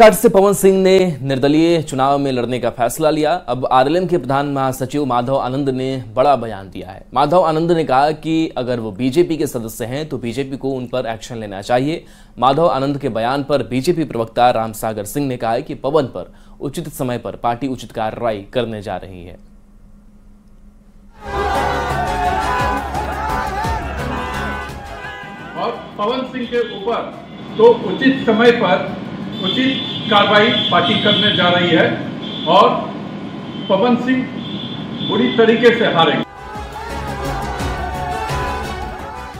काराकाट से पवन सिंह ने निर्दलीय चुनाव में लड़ने का फैसला लिया। अब आरएलएम के प्रधान महासचिव माधव आनंद ने बड़ा बयान दिया है। माधव आनंद ने कहा कि अगर वो बीजेपी के सदस्य हैं तो बीजेपी को उन पर एक्शन लेना चाहिए। माधव आनंद के बयान पर बीजेपी प्रवक्ता रामसागर सिंह ने कहा है कि पवन पर उचित समय पर पार्टी उचित कार्रवाई करने जा रही है। और पवन सिंह के ऊपर तो उचित समय पर उचित कार्रवाई पार्टी करने जा रही है और पवन सिंह बुरी तरीके से हारेंगे।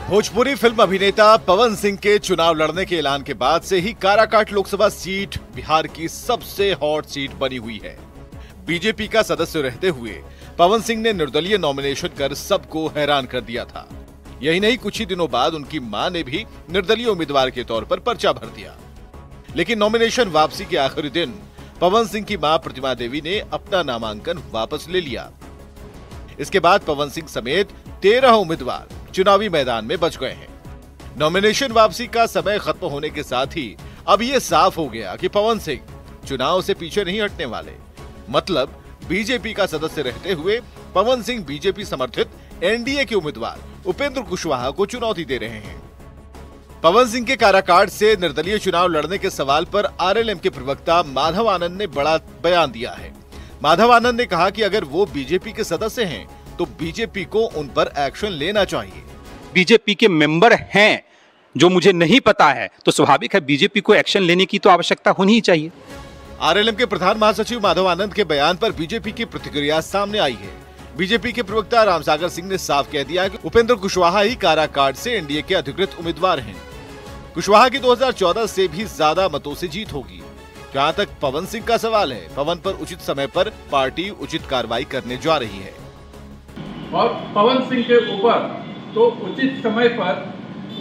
भोजपुरी फिल्म अभिनेता पवन सिंह के चुनाव लड़ने के ऐलान के बाद से ही काराकाट लोकसभा सीट बिहार की सबसे हॉट सीट बनी हुई है। बीजेपी का सदस्य रहते हुए पवन सिंह ने निर्दलीय नॉमिनेशन कर सबको हैरान कर दिया था। यही नहीं, कुछ ही दिनों बाद उनकी मां ने भी निर्दलीय उम्मीदवार के तौर पर पर्चा भर दिया। लेकिन नॉमिनेशन वापसी के आखिरी दिन पवन सिंह की मां प्रतिमा देवी ने अपना नामांकन वापस ले लिया। इसके बाद पवन सिंह समेत 13 उम्मीदवार चुनावी मैदान में बच गए हैं। नॉमिनेशन वापसी का समय खत्म होने के साथ ही अब ये साफ हो गया कि पवन सिंह चुनाव से पीछे नहीं हटने वाले। मतलब बीजेपी का सदस्य रहते हुए पवन सिंह बीजेपी समर्थित एनडीए के उम्मीदवार उपेंद्र कुशवाहा को चुनौती दे रहे हैं। पवन सिंह के काराकाट से निर्दलीय चुनाव लड़ने के सवाल पर आरएलएम के प्रवक्ता माधव आनंद ने बड़ा बयान दिया है। माधव आनंद ने कहा कि अगर वो बीजेपी के सदस्य हैं तो बीजेपी को उन पर एक्शन लेना चाहिए। बीजेपी के मेंबर हैं जो मुझे नहीं पता है, तो स्वाभाविक है बीजेपी को एक्शन लेने की तो आवश्यकता होनी ही चाहिए। आरएलएम के प्रधान महासचिव माधव आनंद के बयान पर बीजेपी की प्रतिक्रिया सामने आई है। बीजेपी के प्रवक्ता रामसागर सिंह ने साफ कह दिया कि उपेंद्र कुशवाहा ही काराकाट से एनडीए के अधिकृत उम्मीदवार हैं। कुशवाहा की 2014 से भी ज्यादा मतों से जीत होगी। जहां तक पवन सिंह का सवाल है, पवन पर उचित समय पर पार्टी उचित कार्रवाई करने जा रही है और पवन सिंह के ऊपर तो उचित समय पर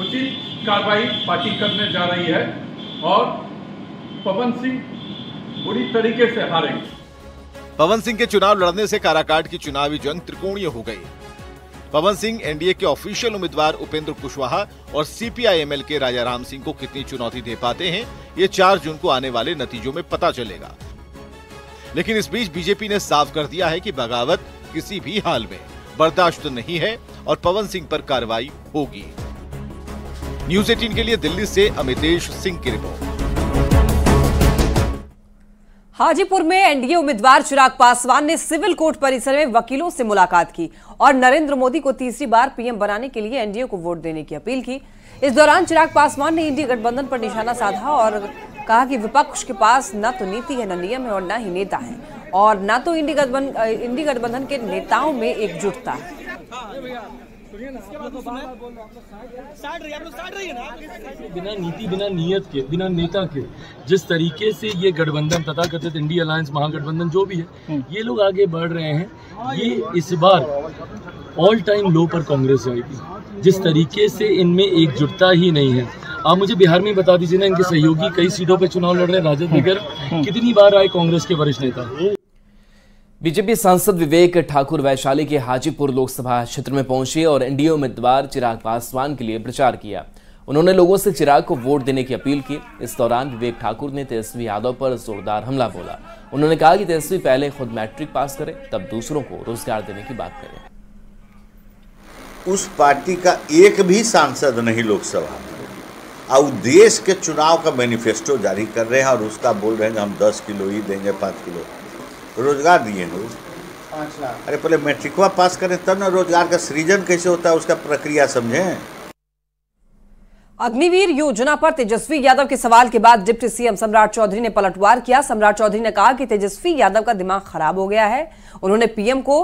उचित कार्रवाई पार्टी करने जा रही है और पवन सिंह बुरी तरीके से हारेंगे। पवन सिंह के चुनाव लड़ने से काराकाट की चुनावी जंग त्रिकोणीय हो गई। पवन सिंह एनडीए के ऑफिशियल उम्मीदवार उपेंद्र कुशवाहा और सीपीआईएमएल के राजा राम सिंह को कितनी चुनौती दे पाते हैं, ये 4 जून को आने वाले नतीजों में पता चलेगा। लेकिन इस बीच बीजेपी ने साफ कर दिया है कि बगावत किसी भी हाल में बर्दाश्त नहीं है और पवन सिंह पर कार्रवाई होगी। न्यूज़ 18 के लिए दिल्ली से अमितेश सिंह की रिपोर्ट। हाजीपुर में एनडीए उम्मीदवार चिराग पासवान ने सिविल कोर्ट परिसर में वकीलों से मुलाकात की और नरेंद्र मोदी को तीसरी बार पीएम बनाने के लिए एनडीए को वोट देने की अपील की। इस दौरान चिराग पासवान ने इंडिया गठबंधन पर निशाना साधा और कहा कि विपक्ष के पास न तो नीति है, न नियम है और न ही नेता है और न तो इंडिया गठबंधन के नेताओं में एकजुटता है। बिना नीति, बिना नियत के, बिना नेता के जिस तरीके से ये गठबंधन तथाकथित इंडिया अलायंस महागठबंधन जो भी है, ये लोग आगे बढ़ रहे हैं। ये इस बार ऑल टाइम लो पर कांग्रेस जाएगी। जिस तरीके से इनमें एकजुटता ही नहीं है। आप मुझे बिहार में बता दीजिए ना, इनके सहयोगी कई सीटों पर चुनाव लड़ रहे हैं। राजद में कितनी बार आए कांग्रेस के वरिष्ठ नेता। बीजेपी सांसद विवेक ठाकुर वैशाली के हाजीपुर लोकसभा क्षेत्र में पहुंचे और एनडीए उम्मीदवार चिराग पासवान के लिए प्रचार किया। उन्होंने लोगों से चिराग को वोट देने की अपील की। इस दौरान विवेक ठाकुर ने तेजस्वी यादव पर जोरदार हमला बोला। उन्होंने कहा कि तेजस्वी पहले खुद मैट्रिक पास करें, तब दूसरों को रोजगार देने की बात करें। उस पार्टी का एक भी सांसद नहीं लोकसभा में, और देश के चुनाव का मैनिफेस्टो जारी कर रहे हैं और उसका बोल रहे हैं हम 10 किलो ही देंगे, 5 किलो रोजगार दिए हैं। 5 लाख। अरे पहले मैट्रिकवा पास करें तब ना रोजगार का सृजन कैसे होता है उसका प्रक्रिया समझें। अग्निवीर योजना पर तेजस्वी यादव के सवाल के बाद डिप्टी सीएम सम्राट चौधरी ने पलटवार किया। सम्राट चौधरी ने कहा कि तेजस्वी यादव का दिमाग खराब हो गया है। उन्होंने पीएम को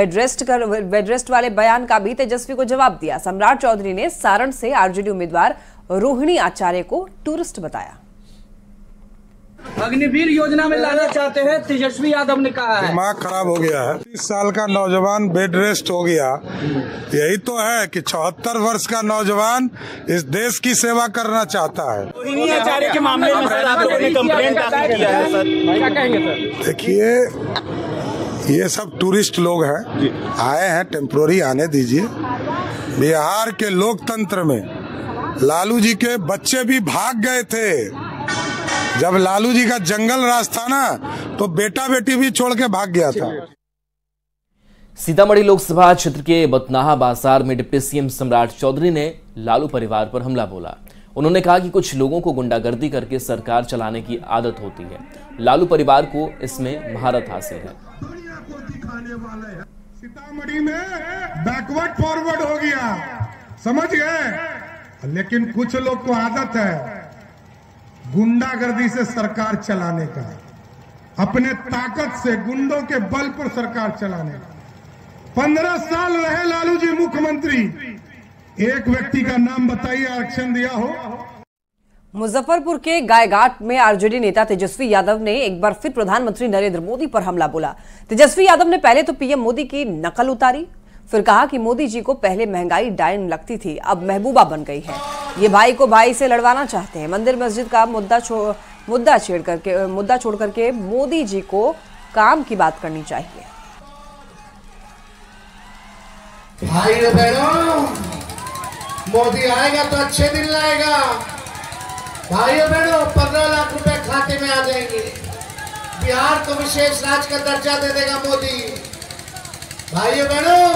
बेडरेस्ट वाले बयान का भी तेजस्वी को जवाब दिया। सम्राट चौधरी ने सारण से आरजेडी उम्मीदवार रोहिणी आचार्य को टूरिस्ट बताया। अग्निवीर योजना में लाना चाहते हैं, तेजस्वी यादव ने कहा है दिमाग खराब हो गया है। 30 साल का नौजवान बेड रेस्ट हो गया। यही तो है कि 74 वर्ष का नौजवान इस देश की सेवा करना चाहता है। रोहिणी आचार्य के मामले में सर आप लोगों ने कंप्लेंट दाखिल किया है, सर क्या कहेंगे सर? देखिए, ये सब टूरिस्ट लोग हैं, आए हैं टेम्प्रोरी, आने दीजिए। बिहार के लोकतंत्र में लालू जी के बच्चे भी भाग गए थे। जब लालू जी का जंगल राज था ना तो बेटा बेटी भी छोड़ के भाग गया था। सीतामढ़ी लोकसभा क्षेत्र के बतनाहा बाजार में डिप्टी सीएम सम्राट चौधरी ने लालू परिवार पर हमला बोला। उन्होंने कहा कि कुछ लोगों को गुंडागर्दी करके सरकार चलाने की आदत होती है, लालू परिवार को इसमें महारत हासिल है। सीतामढ़ी में बैकवर्ड फॉरवर्ड हो गया, समझ गए, लेकिन कुछ लोग को आदत है गुंडागर्दी से सरकार चलाने का, अपने ताकत से गुंडों के बल पर सरकार चलाने का। 15 साल रहे लालू जी मुख्यमंत्री, एक व्यक्ति का नाम बताइए आरक्षण दिया हो। मुजफ्फरपुर के गायघाट में आरजेडी नेता तेजस्वी यादव ने एक बार फिर प्रधानमंत्री नरेंद्र मोदी पर हमला बोला। तेजस्वी यादव ने पहले तो पीएम मोदी की नकल उतारी, फिर कहा कि मोदी जी को पहले महंगाई डायन लगती थी, अब महबूबा बन गई है, ये भाई को भाई से लड़वाना चाहते हैं। मंदिर मस्जिद का मुद्दा छोड़ करके मोदी जी को काम की बात करनी चाहिए। भाई मोदी आएगा तो अच्छे दिन लाएगा। भाइयों बहनों, 15 लाख रुपए खाते में आ जाएंगे, बिहार को विशेष राज्य का दर्जा दे देगा मोदी। भाइयों बहनों,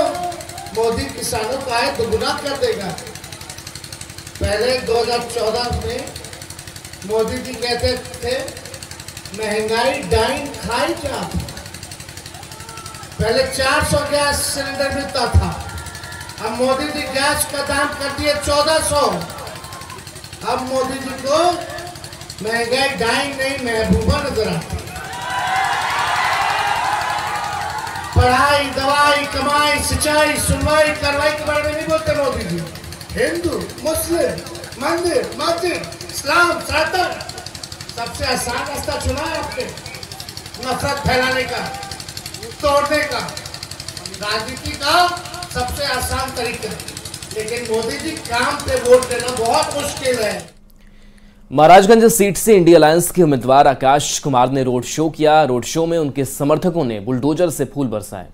मोदी किसानों का आय दोगुना कर देगा। पहले 2014 में मोदी जी कहते थे महंगाई डाइन खाई जा, पहले 400 गैस सिलेंडर मिलता था, अब मोदी जी गैस का दाम कर दिए 1400। अब मोदी जी को महंगाई डाइन नहीं महबूबा नजर आती। पढ़ाई, दवाई, कमाई, सिंचाई, सुनवाई, कार्रवाई के बारे में नहीं बोलते मोदी जी। हिंदू, मुस्लिम, मंदिर, मस्जिद, इस्लाम, सनातन, सबसे आसान रास्ता चुना है आपने नफरत फैलाने का, तोड़ने का। राजनीति का सबसे आसान तरीका, लेकिन मोदी जी काम पे वोट देना बहुत मुश्किल है। महाराजगंज सीट से इंडिया अलायंस के उम्मीदवार आकाश कुमार ने रोड शो किया। रोड शो में उनके समर्थकों ने बुलडोजर से फूल बरसाए।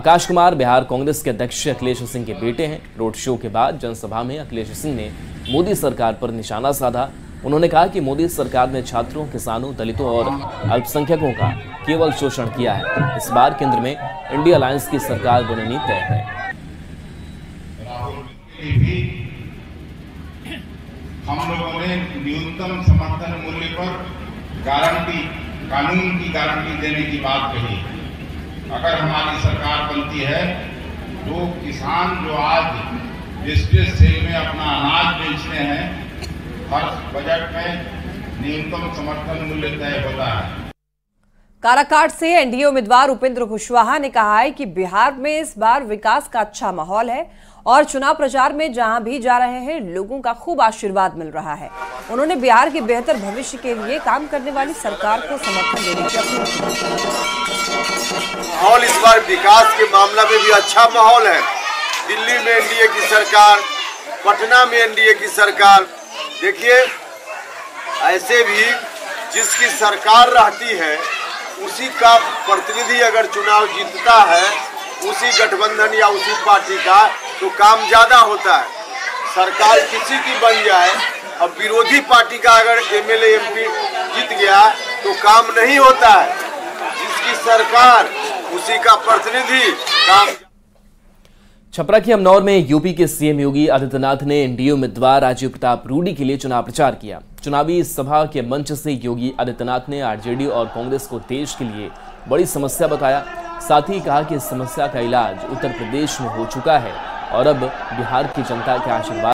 आकाश कुमार बिहार कांग्रेस के अध्यक्ष अखिलेश सिंह के बेटे हैं। रोड शो के बाद जनसभा में अखिलेश सिंह ने मोदी सरकार पर निशाना साधा। उन्होंने कहा कि मोदी सरकार ने छात्रों, किसानों, दलितों और अल्पसंख्यकों का केवल शोषण किया है। इस बार केंद्र में इंडिया अलायंस की सरकार बननी तय है। भी हम लोगों ने न्यूनतम समर्थन मूल्य पर गारंटी, कानून की गारंटी देने की बात कही। अगर हमारी सरकार बनती है तो किसान जो आज डिस्ट्रिक्ट सेल में अपना अनाज बेचते हैं, हर बजट में न्यूनतम समर्थन मूल्य तय होता है। काराकाट से एनडीए उम्मीदवार उपेंद्र कुशवाहा ने कहा है कि बिहार में इस बार विकास का अच्छा माहौल है और चुनाव प्रचार में जहां भी जा रहे हैं लोगों का खूब आशीर्वाद मिल रहा है। उन्होंने बिहार के बेहतर भविष्य के लिए काम करने वाली सरकार को समर्थन देने की अपील की। माहौल इस बार विकास के मामला में भी अच्छा माहौल है। दिल्ली में एनडीए की सरकार, पटना में एनडीए की सरकार, देखिए ऐसे भी जिसकी सरकार रहती है उसी का प्रतिनिधि अगर चुनाव जीतता है, उसी गठबंधन या उसी पार्टी का, तो काम ज़्यादा होता है। सरकार किसी की बन जाए, अब विरोधी पार्टी का अगर एमएलए एमपी जीत गया तो काम नहीं होता है। जिसकी सरकार उसी का प्रतिनिधि काम। छपरा के अमनौर में यूपी के सीएम योगी आदित्यनाथ ने एनडीए उम्मीदवार राजीव प्रताप रूडी के लिए चुनाव प्रचार किया। चुनावी सभा के मंच से योगी आदित्यनाथ ने आरजेडी और कांग्रेस को देश के लिए बड़ी समस्या बताया। साथ ही कहा कि इस समस्या का इलाज उत्तर प्रदेश में हो चुका है और अब बिहार की जनता के आशीर्वाद